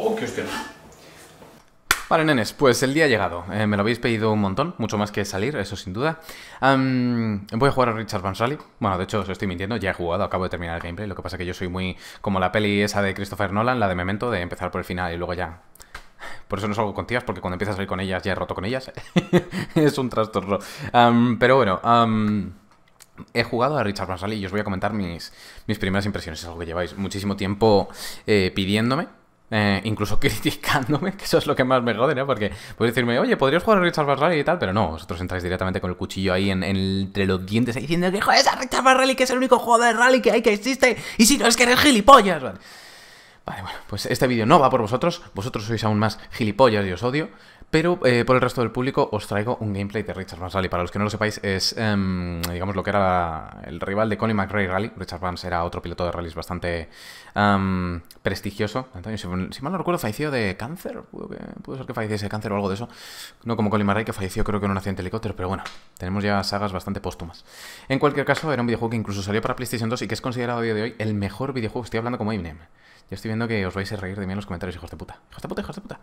¡Oh, qué hostia! Vale, nenes, pues el día ha llegado. Me lo habéis pedido un montón, mucho más que salir, eso sin duda. Voy a jugar a Richard Burns Rally. Bueno, de hecho, os estoy mintiendo, ya he jugado, acabo de terminar el gameplay. Lo que pasa es que yo soy muy como la peli esa de Christopher Nolan, la de Memento, de empezar por el final y luego ya... Por eso no salgo con tías, porque cuando empiezas a salir con ellas ya he roto con ellas. Es un trastorno. Pero bueno... he jugado a Richard Burns Rally y os voy a comentar mis primeras impresiones. Es algo que lleváis muchísimo tiempo pidiéndome, incluso criticándome, que eso es lo que más me jode, ¿no? Porque podéis decirme, oye, ¿podrías jugar a Richard Burns Rally y tal? Pero no, vosotros entráis directamente con el cuchillo ahí entre los dientes y diciendo que juegues a Richard Burns Rally, que es el único juego de rally que hay, que existe, y si no es que eres gilipollas. Vale, bueno, pues este vídeo no va por vosotros, vosotros sois aún más gilipollas y os odio. Pero por el resto del público os traigo un gameplay de Richard Burns Rally. Para los que no lo sepáis, es, digamos, lo que era el rival de Colin McRae Rally. Richard Burns era otro piloto de rallies bastante prestigioso. Antonio, si mal no recuerdo, falleció de cáncer. Puede ser que falleciese de cáncer o algo de eso. No como Colin McRae, que falleció creo que en un accidente de helicóptero. Pero bueno, tenemos ya sagas bastante póstumas. En cualquier caso, era un videojuego que incluso salió para PlayStation 2 y que es considerado a día de hoy el mejor videojuego. Estoy hablando como Eminem. Yo estoy viendo que os vais a reír de mí en los comentarios, hijos de puta. Hijos de puta, hijos de puta.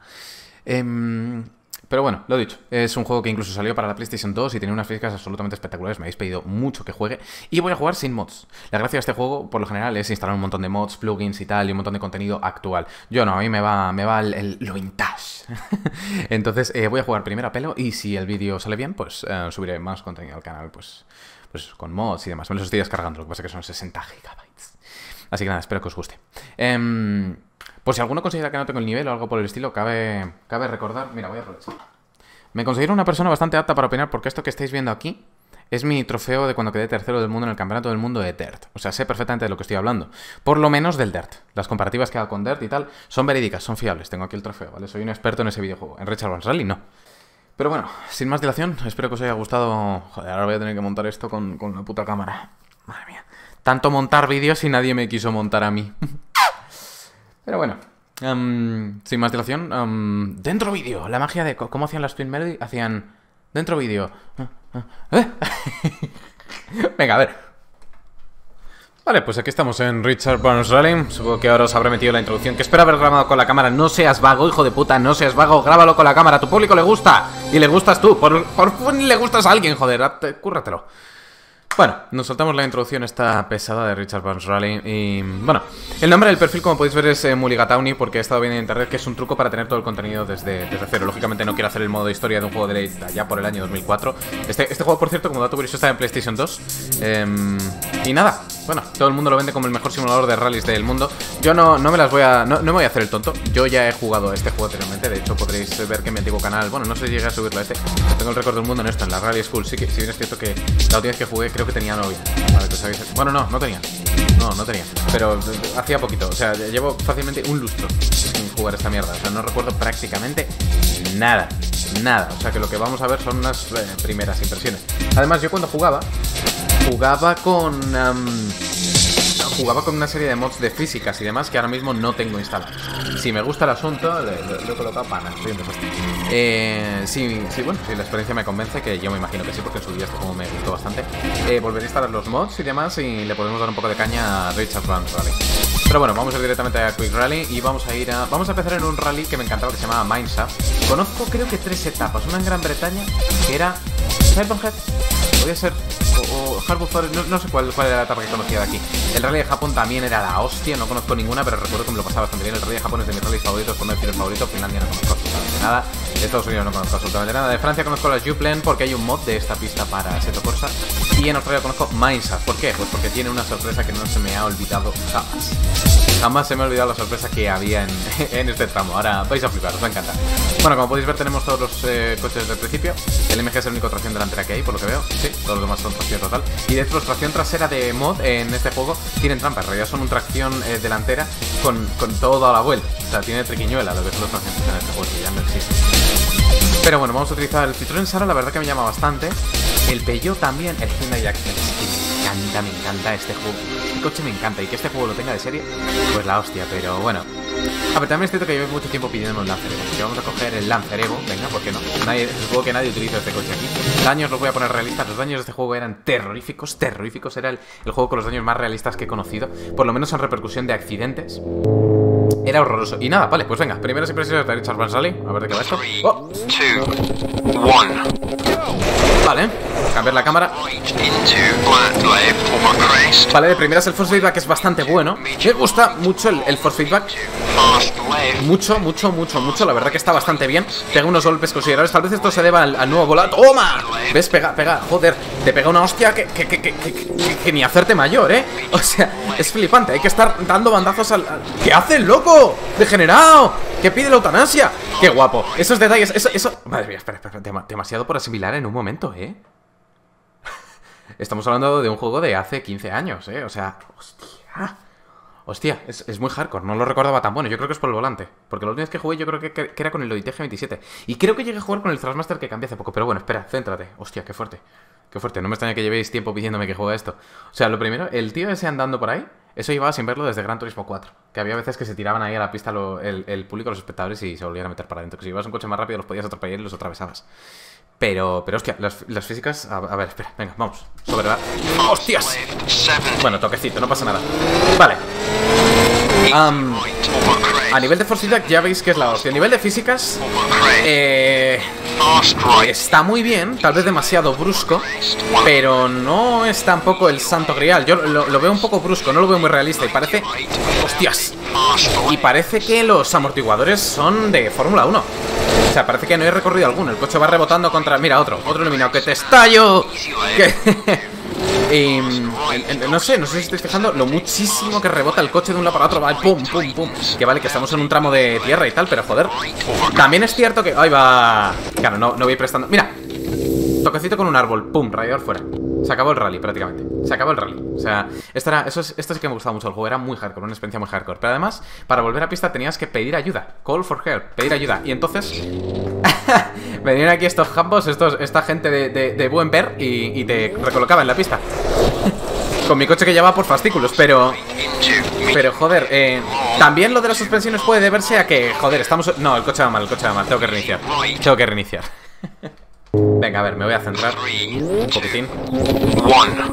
Pero bueno, lo dicho, es un juego que incluso salió para la PlayStation 2 y tenía unas físicas absolutamente espectaculares, me habéis pedido mucho que juegue y voy a jugar sin mods. La gracia de este juego, por lo general, es instalar un montón de mods, plugins y tal, y un montón de contenido actual. Yo no, a mí me va lo vintage. Entonces voy a jugar primero a pelo y si el vídeo sale bien, pues subiré más contenido al canal, pues con mods y demás. Me los estoy descargando, lo que pasa es que son 60 gigabytes. Así que nada, espero que os guste. Por si alguno considera que no tengo el nivel o algo por el estilo, cabe recordar... Mira, voy a aprovechar. Me considero una persona bastante apta para opinar porque esto que estáis viendo aquí es mi trofeo de cuando quedé tercero del mundo en el campeonato del mundo de Dirt. O sea, sé perfectamente de lo que estoy hablando. Por lo menos del Dirt. Las comparativas que hago con Dirt y tal son verídicas, son fiables. Tengo aquí el trofeo, ¿vale? Soy un experto en ese videojuego. En Richard Burns Rally, no. Pero bueno, sin más dilación, espero que os haya gustado... Joder, ahora voy a tener que montar esto con la puta cámara. Madre mía. Tanto montar vídeos y nadie me quiso montar a mí. Pero bueno, sin más dilación, dentro vídeo, la magia de cómo hacían las Twin Melody, hacían dentro vídeo. Venga, a ver. Vale, pues aquí estamos en Richard Burns Rally. Supongo que ahora os habré metido la introducción, que espero haber grabado con la cámara. No seas vago, hijo de puta, no seas vago, grábalo con la cámara. A tu público le gusta y le gustas tú. Por le gustas a alguien, joder, cúrratelo. Bueno, nos saltamos la introducción esta pesada de Richard Burns Rally y... Bueno, el nombre del perfil, como podéis ver, es Mulligatauni, porque he estado viendo en internet que es un truco para tener todo el contenido desde cero. Lógicamente no quiero hacer el modo de historia de un juego de ya por el año 2004. Este juego, por cierto, como dato curioso, está en PlayStation 2. Y nada, bueno, todo el mundo lo vende como el mejor simulador de rallies del mundo. Yo no me las voy a... No me voy a hacer el tonto. Yo ya he jugado este juego anteriormente. De hecho, podréis ver que en mi antiguo canal... Bueno, no sé si llegué a subirlo a este. Tengo el récord del mundo en esto, en la Rally School. Sí que, si bien es cierto que la última vez que jugué, creo que tenía novia. Vale, pues sabéis... Bueno, no tenía. No tenía. Pero hacía poquito. O sea, llevo fácilmente un lustro sin jugar esta mierda. O sea, no recuerdo prácticamente nada. Nada. O sea, que lo que vamos a ver son unas primeras impresiones. Además, yo cuando jugaba con... jugaba con una serie de mods de físicas y demás que ahora mismo no tengo instalados. Si me gusta el asunto, lo he colocado para nada. Bueno, si la experiencia me convence, que yo me imagino que sí, porque en su día este juego me gustó bastante, volveré a instalar los mods y demás y le podemos dar un poco de caña a Richard Burns Rally. Pero bueno, vamos a ir directamente a Quick Rally y vamos a empezar en un rally que me encantaba, que se llamaba Mindsup. Conozco creo que 3 etapas, una en Gran Bretaña, que era Head, podía ser... o Harbour Forest, no sé cuál era la etapa que conocía de aquí. El Rally de Japón también era la hostia, no conozco ninguna, pero recuerdo que me lo pasaba bastante bien. El Rally de Japón es de mis rallies favoritos, por no decir el favorito. Finlandia no conozco absolutamente nada. De Estados Unidos no conozco absolutamente nada. De Francia conozco la Joux Plane porque hay un mod de esta pista para Assetto Corsa. Y en Australia conozco Mineshaft. ¿Por qué? Pues porque tiene una sorpresa que no se me ha olvidado jamás. Jamás se me ha olvidado la sorpresa que había en este tramo. Ahora vais a flipar, os va a encantar. Bueno, como podéis ver tenemos todos los coches desde el principio. El MG es el único tracción delantera que hay, por lo que veo. Sí, todos los demás son tracción total. Y de hecho, la tracción trasera de mod en este juego tienen trampa. En realidad son un tracción delantera con todo a la vuelta. O sea, tiene triquiñuela lo que son los tracciones en este juego, que ya no existen. Pero bueno, vamos a utilizar el Citroën Sara, la verdad que me llama bastante. El Peugeot también, el Hyundai Accent. Me encanta este juego. El coche me encanta y que este juego lo tenga de serie, pues la hostia, pero bueno. A ver, también es cierto que llevo mucho tiempo pidiendo un Lancer Evo, así que vamos a coger el Lancer Evo, venga, ¿por qué no? Supongo que nadie utiliza este coche aquí. Daños los voy a poner realistas, los daños de este juego eran terroríficos, terroríficos, era el juego con los daños más realistas que he conocido, por lo menos en repercusión de accidentes. Era horroroso. Y nada, vale, pues venga, primeras impresiones de Richard Burns Rally. A ver de qué va esto. Oh. 3, 2, 1. Vale, cambiar la cámara. Vale, de primeras el force feedback es bastante bueno. Me gusta mucho el force feedback. Mucho. La verdad que está bastante bien. Pega unos golpes considerables. Tal vez esto se deba al nuevo volante. ¡Toma! ¿Ves? Pega. Joder, te pega una hostia que ni hacerte mayor, ¿eh? O sea, es flipante. Hay que estar dando bandazos al... ¿Qué hace el loco? ¡Degenerado! ¿Qué pide la eutanasia? ¡Qué guapo! Esos detalles, eso... Madre mía, espera. Demasiado por asimilar en un momento, ¿eh? Estamos hablando de un juego de hace 15 años, ¿eh? O sea... ¡Hostia! Hostia, es muy hardcore, no lo recordaba tan bueno. Yo creo que es por el volante, porque la última vez que jugué yo creo que era con el OITG27. Y creo que llegué a jugar con el Thrustmaster que cambié hace poco. Pero bueno, espera, céntrate. Hostia, qué fuerte. Qué fuerte, no me extraña que llevéis tiempo pidiéndome que juegue esto. O sea, lo primero, el tío ese andando por ahí, eso llevaba sin verlo desde Gran Turismo 4. Que había veces que se tiraban ahí a la pista el público, los espectadores, y se volvían a meter para adentro. Que si llevabas un coche más rápido los podías atropellar y los atravesabas. Pero hostia, las físicas... A ver, espera, venga, vamos. Sobre la... ¡Hostias! Bueno, toquecito, no pasa nada. Vale. A nivel de force feedback ya veis que es la hostia. A nivel de físicas... está muy bien, tal vez demasiado brusco, pero no es tampoco el santo grial. Yo lo veo un poco brusco, no lo veo muy realista y parece... ¡Hostias! Y parece que los amortiguadores son de Fórmula 1. O sea, parece que no hay recorrido alguno. El coche va rebotando contra... Mira, otro iluminado. ¡Que te estallo! Y, no sé si estáis fijando lo muchísimo que rebota el coche de un lado para otro. Vale, pum. Que vale, que estamos en un tramo de tierra y tal, pero joder. También es cierto que... ¡Ahí va! Claro, no voy prestando... ¡Mira! Toquecito con un árbol. ¡Pum! Radiador fuera. Se acabó el rally, prácticamente. Se acabó el rally. O sea, esto sí que me gustaba mucho el juego. Era muy hardcore, una experiencia muy hardcore. Pero además, para volver a pista tenías que pedir ayuda. Call for help, pedir ayuda. Y entonces... venían aquí estos jambos, esta gente de buen ver y te recolocaban en la pista. Con mi coche que llevaba por fascículos, pero joder, también lo de las suspensiones puede deberse a que, joder, estamos... No, el coche va mal, tengo que reiniciar. Venga, a ver, me voy a centrar un poquitín.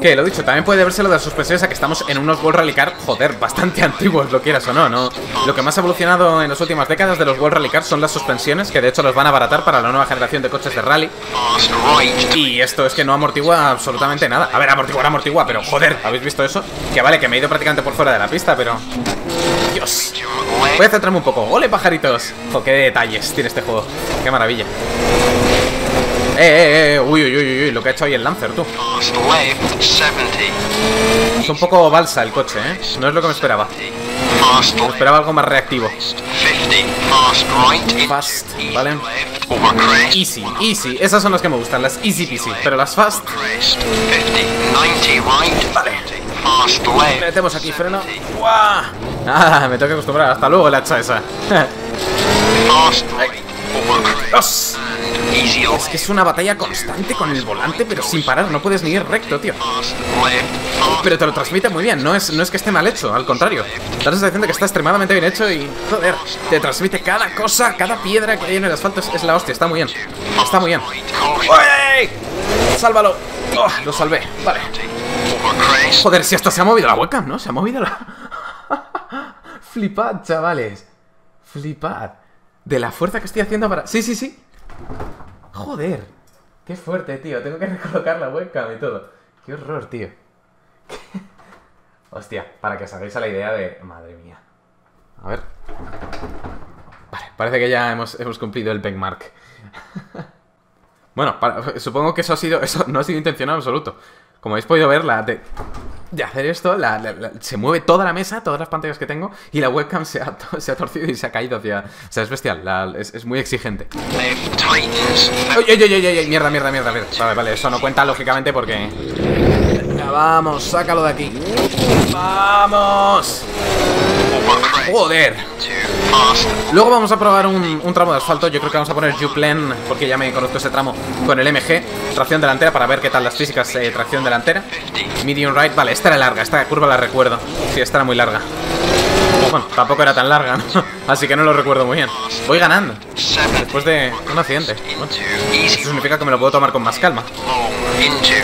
Que lo dicho, también puede deberse lo de las suspensiones a que estamos en unos World Rally Car, joder, bastante antiguos, lo quieras o no, ¿no? Lo que más ha evolucionado en las últimas décadas de los World Rally Car son las suspensiones, que de hecho los van a abaratar para la nueva generación de coches de rally. Y esto es que no amortigua absolutamente nada. A ver, amortigua, pero joder, ¿habéis visto eso? Que vale, que me he ido prácticamente por fuera de la pista, pero... Dios. Voy a centrarme un poco. ¡Ole, pajaritos! ¡Qué detalles tiene este juego! ¡Qué maravilla! Uy, lo que ha hecho hoy el Lancer, tú. Es un poco balsa el coche, ¿eh? No es lo que me esperaba. Me esperaba algo más reactivo. Fast, ¿vale? Easy. Esas son las que me gustan, las easy peasy. Pero las fast... Vale. Metemos aquí freno. ¡Guau! Ah, me tengo que acostumbrar. Hasta luego la hacha esa. Dos. Es que es una batalla constante con el volante, pero sin parar, no puedes ni ir recto, tío. Pero te lo transmite muy bien, no es que esté mal hecho, al contrario. Te estás diciendo que está extremadamente bien hecho y, joder, te transmite cada cosa, cada piedra que hay en el asfalto, es la hostia, está muy bien. ¡Uy! ¡Sálvalo! ¡Oh, lo salvé! Vale. Joder, si hasta se ha movido la webcam, ¿no? Se ha movido la... Flipad, chavales. Flipad. De la fuerza que estoy haciendo para... Sí. Joder, qué fuerte, tío. Tengo que recolocar la webcam y todo. Qué horror, tío. Hostia, para que os hagáis a la idea de... Madre mía. A ver. Vale, parece que ya hemos cumplido el benchmark. Bueno, supongo que eso ha sido... Eso no ha sido intencionado en absoluto. Como habéis podido ver, de hacer esto, se mueve toda la mesa, todas las pantallas que tengo, y la webcam se ha torcido y se ha caído hacia... O sea, es bestial, es muy exigente. ¡Ay! Mierda. Vale, eso no cuenta, lógicamente, porque... Ya vamos, sácalo de aquí. ¡Vamos! ¡Joder! Luego vamos a probar un tramo de asfalto. Yo creo que vamos a poner Joux Plane, porque ya me conozco ese tramo, con el MG tracción delantera, para ver qué tal las físicas. Tracción delantera, medium right. Vale, esta era larga, esta curva la recuerdo. Sí, esta era muy larga. Bueno, tampoco era tan larga, ¿no? Así que no lo recuerdo muy bien. Voy ganando después de un accidente. Bueno, eso significa que me lo puedo tomar con más calma.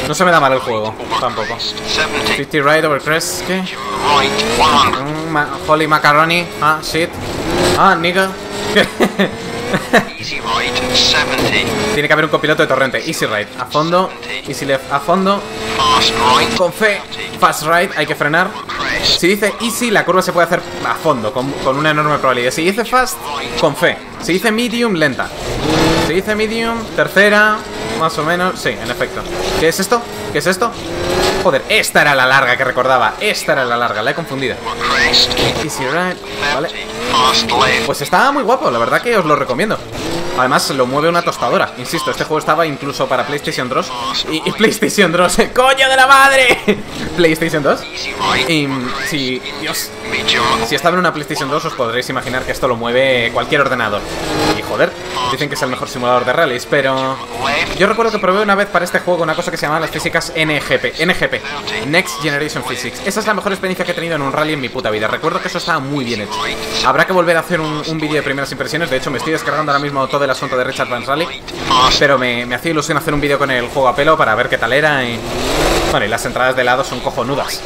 No se me da mal el juego, tampoco. 50 right over crest, ¿qué? Holy macaroni. Ah, shit. Ah, nigga. Easy ride, 70. Tiene que haber un copiloto de torrente. Easy ride, a fondo. Easy left, a fondo. Fast ride. Con fe. Fast ride, hay que frenar. Si dice easy, la curva se puede hacer a fondo, con una enorme probabilidad. Si dice fast, con fe. Si dice medium, lenta. Si dice medium, tercera. Más o menos, sí, en efecto. ¿Qué es esto? ¿Qué es esto? Joder, esta era la larga que recordaba. Esta era la larga, la he confundido. Easy ride, vale. Pues está muy guapo, la verdad que os lo recomiendo. Además lo mueve una tostadora. Insisto, este juego estaba incluso para PlayStation 2 y PlayStation 2, ¡coño de la madre! PlayStation 2. Y si... Dios. Si estaba en una PlayStation 2 os podréis imaginar que esto lo mueve cualquier ordenador. Y joder, dicen que es el mejor simulador de rallies, pero... Yo recuerdo que probé una vez para este juego una cosa que se llamaba las físicas NGP. NGP, Next Generation Physics. Esa es la mejor experiencia que he tenido en un rally en mi puta vida. Recuerdo que eso estaba muy bien hecho. Habrá que volver a hacer un vídeo de primeras impresiones. De hecho me estoy descargando ahora mismo todo el asunto de Richard Burns Rally. Pero me hacía ilusión hacer un vídeo con el juego a pelo para ver qué tal era y... Bueno, y las entradas de lado son cojonudas.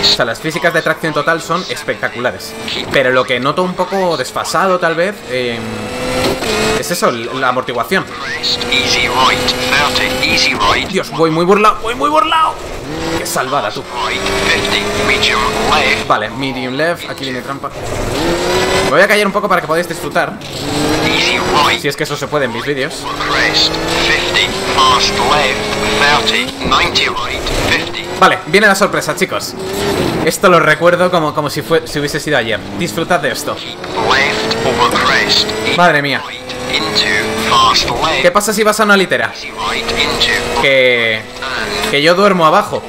O sea, las físicas de tracción total son espectaculares. Pero lo que noto un poco desfasado, tal vez, es eso, la amortiguación. Dios, voy muy burlado, voy muy burlado. Qué salvada, tú. Vale, medium left, aquí viene trampa. Me voy a callar un poco para que podáis disfrutar. Si es que eso se puede en mis vídeos. Vale, viene la sorpresa, chicos. Esto lo recuerdo como si hubiese sido ayer. Disfrutad de esto. Madre mía. ¿Qué pasa si vas a una litera? Que yo duermo abajo.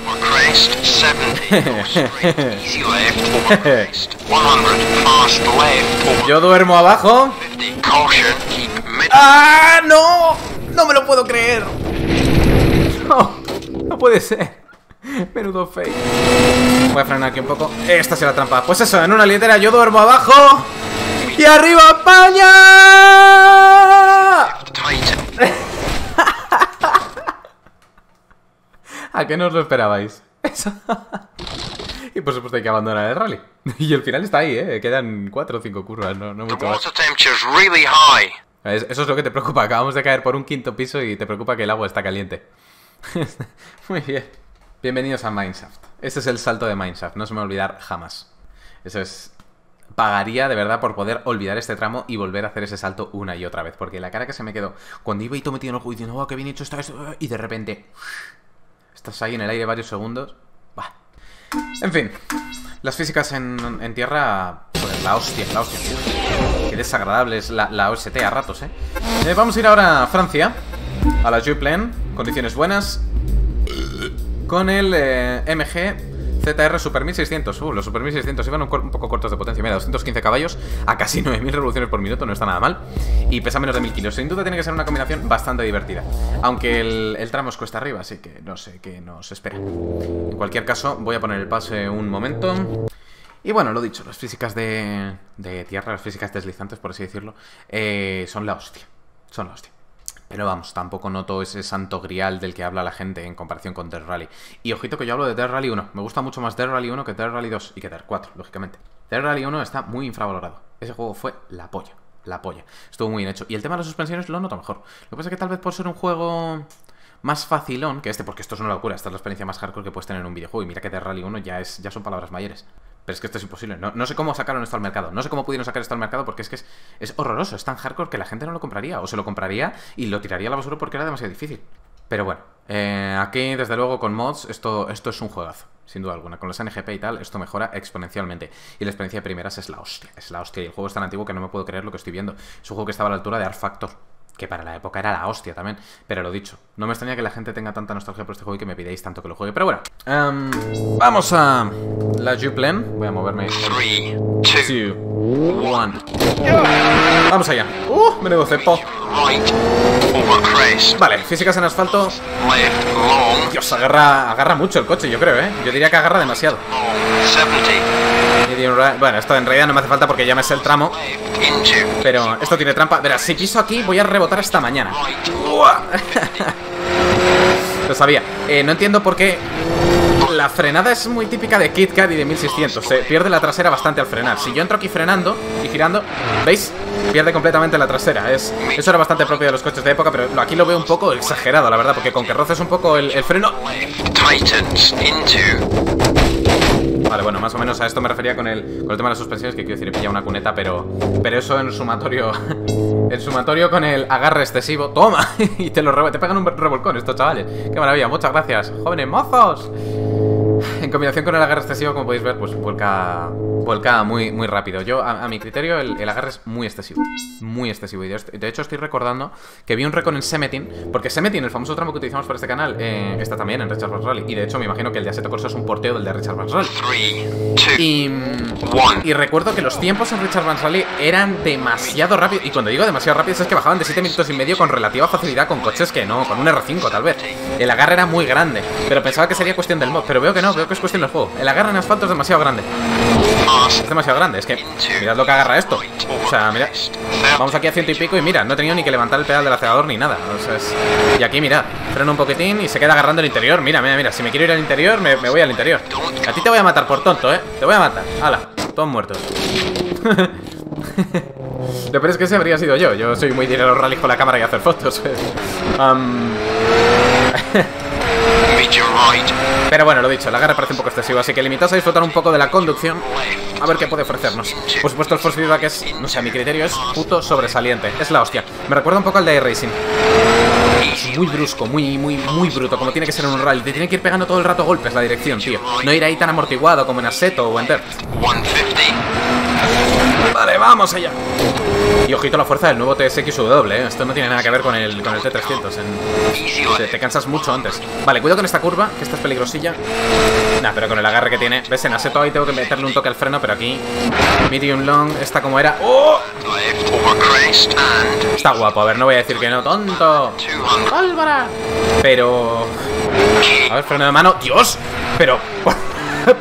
Yo duermo abajo. ¡Ah, no! ¡No me lo puedo creer! No, no puede ser. Menudo fake. Voy a frenar aquí un poco. Esta será la trampa. Pues eso, en una litera yo duermo abajo. ¡Y arriba España! ¿A qué no os lo esperabais? Eso. Y por supuesto hay que abandonar el rally. Y el final está ahí, ¿eh? Quedan 4 o 5 curvas, no mucho más. Eso es lo que te preocupa. Acabamos de caer por un quinto piso y te preocupa que el agua está caliente. Muy bien. Bienvenidos a Mineshaft. Este es el salto de Mineshaft, no se me va a olvidar jamás. Eso es... Pagaría de verdad por poder olvidar este tramo y volver a hacer ese salto una y otra vez. Porque la cara que se me quedó cuando iba y todo metido en el juego diciendo, oh, qué bien hecho está esto. Y de repente... Estás ahí en el aire varios segundos. Bah. En fin. Las físicas en tierra... Joder, la hostia, la hostia. Qué desagradable es la OST a ratos, ¿eh? Vamos a ir ahora a Francia. A la Joux Plane. Condiciones buenas. Con el MG TR super 1600. Los super 1600 iban un poco cortos de potencia. Mira, 215 caballos a casi 9000 revoluciones por minuto. No está nada mal. Y pesa menos de 1000 kilos. Sin duda tiene que ser una combinación bastante divertida. Aunque el tramo es cuesta arriba, así que no sé qué nos espera. En cualquier caso, voy a poner el pase un momento. Y bueno, lo dicho, las físicas de tierra, las físicas deslizantes, por así decirlo, son la hostia. Son la hostia. Pero vamos, tampoco noto ese santo grial del que habla la gente en comparación con Dirt Rally. Y ojito que yo hablo de Dirt Rally 1. Me gusta mucho más Dirt Rally 1 que Dirt Rally 2 y que Dirt 4, lógicamente. Dirt Rally 1 está muy infravalorado. Ese juego fue la polla. La polla. Estuvo muy bien hecho. Y el tema de las suspensiones lo noto mejor. Lo que pasa es que tal vez por ser un juego más facilón que este, porque esto es una locura. Esta es la experiencia más hardcore que puedes tener en un videojuego. Y mira que Dirt Rally 1 ya son palabras mayores. Pero es que esto es imposible. No sé cómo sacaron esto al mercado. No sé cómo pudieron sacar esto al mercado porque es que es horroroso. Es tan hardcore que la gente no lo compraría. O se lo compraría y lo tiraría a la basura porque era demasiado difícil. Pero bueno. Aquí, desde luego, con mods, esto es un juegazo. Sin duda alguna. Con los NGP y tal, esto mejora exponencialmente. Y la experiencia de primeras es la hostia. Es la hostia. Y el juego es tan antiguo que no me puedo creer lo que estoy viendo. Es un juego que estaba a la altura de Art Factor. Que para la época era la hostia también. Pero lo dicho. No me extraña que la gente tenga tanta nostalgia por este juego y que me pidáis tanto que lo juegue. Pero bueno. Vamos a la Joux Plane. Voy a moverme. 3, 2, 1. Vamos allá. Menudo cepo. Vale, físicas en asfalto. Dios, agarra mucho el coche, yo creo, ¿eh? Yo diría que agarra demasiado. Bueno, esto en realidad no me hace falta porque ya me sé el tramo. Pero esto tiene trampa. Verás, si piso aquí voy a rebotar hasta mañana. Lo sabía. No entiendo por qué. La frenada es muy típica de Kit Kat y de 1600. Se pierde la trasera bastante al frenar. Si yo entro aquí frenando y girando, ¿veis? Pierde completamente la trasera. Eso era bastante propio de los coches de época, pero aquí lo veo un poco exagerado, la verdad, porque con que roces un poco el freno... Vale, bueno, más o menos a esto me refería con el tema de las suspensiones, que quiero decir, pilla una cuneta, pero eso en sumatorio... El sumatorio con el agarre excesivo. ¡Toma! Y te pegan un revolcón estos chavales. ¡Qué maravilla! Muchas gracias, jóvenes mozos. En combinación con el agarre excesivo, como podéis ver, pues vuelca muy, muy rápido. Yo, a mi criterio, el agarre es muy excesivo. Muy excesivo. Y de hecho estoy recordando que vi un récord en Semetin. Porque Semetin, el famoso tramo que utilizamos para este canal, está también en Richard Burns Rally. Y de hecho me imagino que el de Assetto Corsa es un porteo del de Richard Burns Rally. Y recuerdo que los tiempos en Richard Burns Rally eran demasiado rápidos. Y cuando digo demasiado rápidos es que bajaban de 7 minutos y medio con relativa facilidad con coches que no, con un R5 tal vez. El agarre era muy grande. Pero pensaba que sería cuestión del mod. Pero veo que no. Creo que es cuestión del juego. El agarre en asfalto es demasiado grande. Es demasiado grande. Es que mirad lo que agarra esto. O sea, mirad. Vamos aquí a 100 y pico y mira, no he tenido ni que levantar el pedal del acelerador ni nada. O sea, es... Y aquí mirad, freno un poquitín y se queda agarrando el interior. Mira, mira, mira. Si me quiero ir al interior, me voy al interior. A ti te voy a matar por tonto, ¿eh? Te voy a matar. Hala, todos muertos. Lo peor es que ese habría sido yo. Yo soy muy de ir a los rallies con la cámara y hacer fotos. Pero bueno, lo dicho, la garra parece un poco excesivo, así que limitaos a disfrutar un poco de la conducción, a ver qué puede ofrecernos. Por supuesto, el force feedback es, no sé, a mi criterio es puto sobresaliente, es la hostia. Me recuerda un poco al de iRacing. Es muy brusco, muy bruto, como tiene que ser en un rally. Te tiene que ir pegando todo el rato golpes la dirección, tío. No ir ahí tan amortiguado como en Assetto o en Dirt. Vale, vamos allá. Y ojito la fuerza del nuevo TSXW, ¿eh? Esto no tiene nada que ver con el T300. Te cansas mucho antes. Vale, cuidado con esta curva, que esta es peligrosilla. Nah, pero con el agarre que tiene. ¿Ves? En Assetto ahí tengo que meterle un toque al freno, pero aquí... Medium long, esta como era... ¡Oh! Está guapo, a ver, no voy a decir que no. ¡Tonto! ¡Álvara! Pero... A ver, freno de mano. ¡Dios! Pero...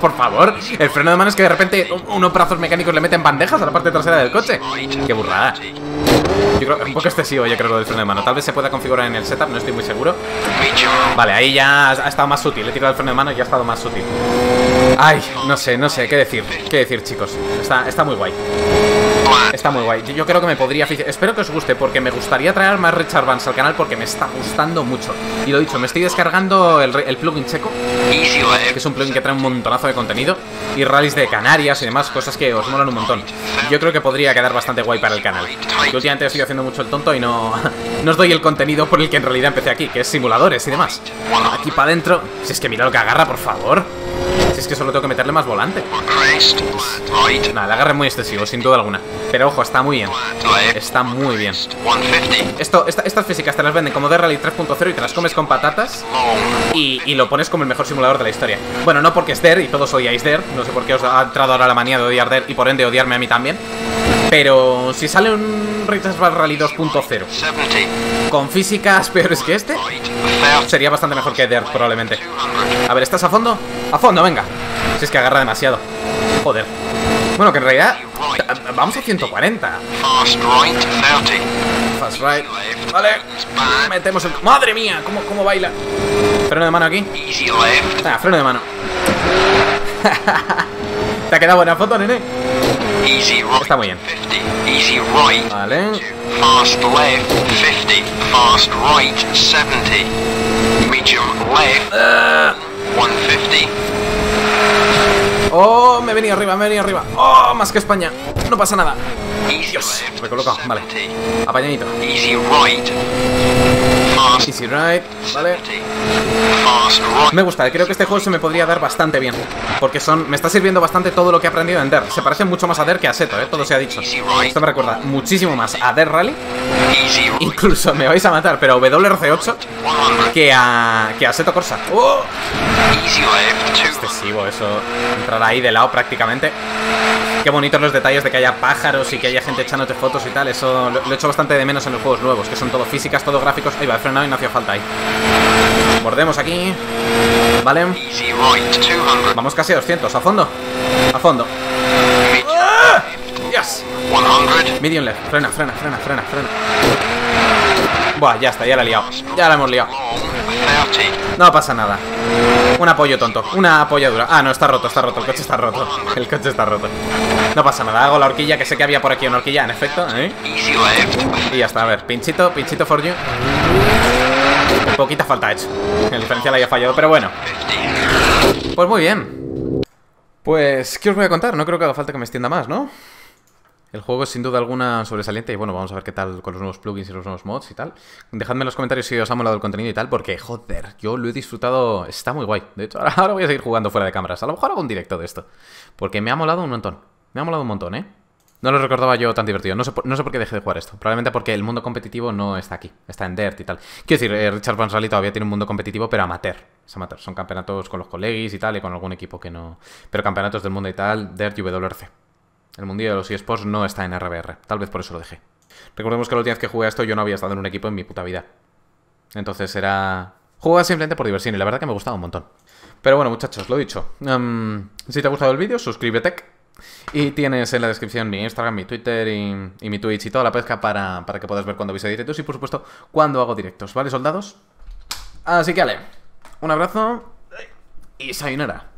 Por favor, el freno de mano es que de repente unos brazos mecánicos le meten bandejas a la parte trasera del coche. ¡Qué burrada! Yo creo, un poco excesivo, yo creo, lo del freno de mano. Tal vez se pueda configurar en el setup, no estoy muy seguro. Vale, ahí ya ha estado más sutil. He tirado el freno de mano y ha estado más sutil. Ay, no sé, ¿qué decir, chicos? Está muy guay. Está muy guay. Yo creo que me podría... Espero que os guste, porque me gustaría traer más Richard Burns al canal, porque me está gustando mucho. Y lo dicho, me estoy descargando el plugin checo, que es un plugin que trae un montonazo de contenido, y rallies de Canarias y demás, cosas que os molan un montón. Yo creo que podría quedar bastante guay para el canal. Yo últimamente estoy haciendo mucho el tonto y no os doy el contenido por el que en realidad empecé aquí, que es simuladores y demás. Aquí para adentro... Si es que mirad lo que agarra, por favor. Si es que solo tengo que meterle más volante. Nada, el agarre es muy excesivo, sin duda alguna. Pero ojo, está muy bien. Está muy bien. Estas físicas te las venden como de Rally 3.0 y te las comes con patatas y lo pones como el mejor simulador de la historia. Bueno, no porque es Dirt y todos odiáis Dirt. No sé por qué os ha entrado ahora la manía de odiar Dirt y por ende odiarme a mí también. Pero si sale un Richard Burns Rally 2.0 con físicas peores que este, sería bastante mejor que Dirt probablemente. A ver, ¿estás a fondo? A fondo, venga. Si es que agarra demasiado. Joder. Bueno, que en realidad... Vamos a 140. Fast right. Vale. Metemos el... ¡Madre mía! ¿Cómo baila? Freno de mano aquí. Ah, freno de mano. ¿Te ha quedado buena foto, nene? Está muy bien. Vale. Fast left 50, fast right 70, medium left 150. Oh, me he venido arriba. Oh, más que España. No pasa nada. Dios, recoloca, vale. Apañadito. Easy right, vale. Me gusta, creo que este juego se me podría dar bastante bien. Porque me está sirviendo bastante todo lo que he aprendido en Dirt. Se parece mucho más a Dirt que a Assetto, todo se ha dicho. Esto me recuerda muchísimo más a Dirt Rally. Incluso me vais a matar, pero a WRC8 que a Assetto Corsa. ¡Oh! Excesivo eso. Entrar ahí de lado prácticamente. Qué bonitos los detalles de que haya pájaros y que haya gente echándote fotos y tal. Eso lo echo bastante de menos en los juegos nuevos, que son todo físicas, todo gráficos. Ahí va, he frenado y no hacía falta ahí. Mordemos aquí. Vale. Vamos casi a 200. A fondo. A fondo. ¡Ah! Yes. Medium left. Frena. Buah, ya está, ya la he liado. Ya la hemos liado. No pasa nada. Un apoyo tonto, una apoyadura. Ah, no, está roto, el coche está roto. El coche está roto. No pasa nada, hago la horquilla, que sé que había por aquí una horquilla, en efecto, ¿eh? Y ya está, a ver, pinchito, pinchito for you. Poquita falta ha hecho. El diferencial haya fallado, pero bueno. Pues muy bien. Pues, ¿qué os voy a contar? No creo que haga falta que me extienda más, ¿no? El juego es sin duda alguna sobresaliente y bueno, vamos a ver qué tal con los nuevos plugins y los nuevos mods y tal. Dejadme en los comentarios si os ha molado el contenido y tal, porque joder, yo lo he disfrutado, está muy guay. De hecho, ahora voy a seguir jugando fuera de cámaras, a lo mejor hago un directo de esto, porque me ha molado un montón, ¿eh? No lo recordaba yo tan divertido, no sé por qué dejé de jugar esto. Probablemente porque el mundo competitivo no está aquí, está en Dirt y tal. Quiero decir, Richard Burns Rally todavía tiene un mundo competitivo, pero amateur. Es amateur, son campeonatos con los coleguis y tal, y con algún equipo que no... Pero campeonatos del mundo y tal, Dirt y WRC. El mundillo de los eSports no está en RBR. Tal vez por eso lo dejé. Recordemos que la última vez que jugué a esto yo no había estado en un equipo en mi puta vida. Entonces era... Jugaba simplemente por diversión y la verdad que me gustaba un montón. Pero bueno, muchachos, lo dicho. Si te ha gustado el vídeo, suscríbete. Y tienes en la descripción mi Instagram, mi Twitter y mi Twitch y toda la pesca para que puedas ver cuando vise directos y por supuesto cuando hago directos. ¿Vale, soldados? Así que, ale, un abrazo y sayonara.